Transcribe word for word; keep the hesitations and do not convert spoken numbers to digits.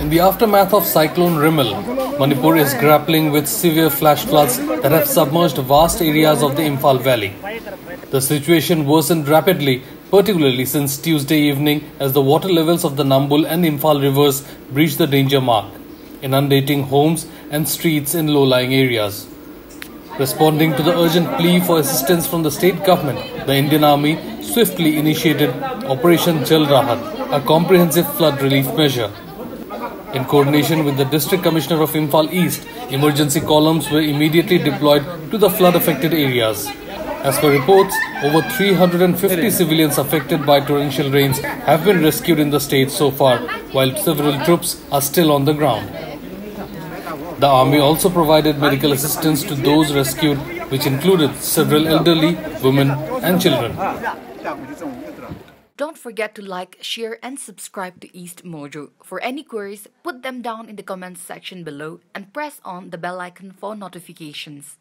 In the aftermath of Cyclone Remal, Manipur is grappling with severe flash floods that have submerged vast areas of the Imphal Valley. The situation worsened rapidly, particularly since Tuesday evening, as the water levels of the Nambul and Imphal rivers breached the danger mark, inundating homes and streets in low-lying areas. Responding to the urgent plea for assistance from the state government, the Indian Army swiftly initiated Operation Jal Rahat, a comprehensive flood relief measure. In coordination with the District Commissioner of Imphal East, emergency columns were immediately deployed to the flood-affected areas. As per reports, over three hundred fifty civilians affected by torrential rains have been rescued in the state so far, while several troops are still on the ground. The army also provided medical assistance to those rescued, which included several elderly, women and children. Don't forget to like, share and subscribe to East Mojo. For any queries, put them down in the comments section below and press on the bell icon for notifications.